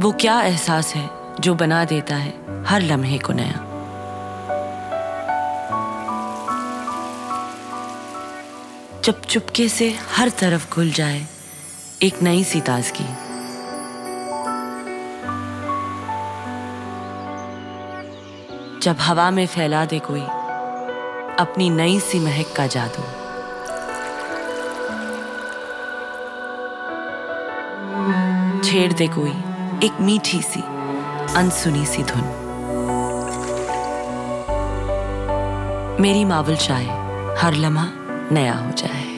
वो क्या एहसास है जो बना देता है हर लम्हे को नया। जब चुपके से हर तरफ घुल जाए एक नई सी ताजगी। जब हवा में फैला दे कोई अपनी नई सी महक का जादू। छेड़ दे कोई एक मीठी सी अनसुनी सी धुन। मेरी मावल चाहे हर लम्हा नया हो जाए।